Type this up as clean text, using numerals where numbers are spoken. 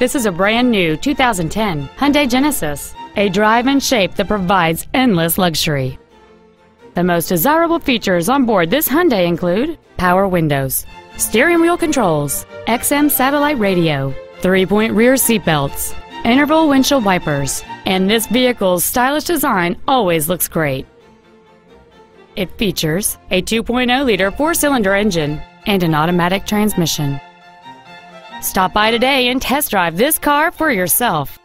This is a brand new 2010 Hyundai Genesis, a drive and shape that provides endless luxury. The most desirable features on board this Hyundai include power windows, steering wheel controls, XM satellite radio, 3-point rear seatbelts, interval windshield wipers, and this vehicle's stylish design always looks great. It features a 2.0-liter 4-cylinder engine and an automatic transmission. Stop by today and test drive this car for yourself.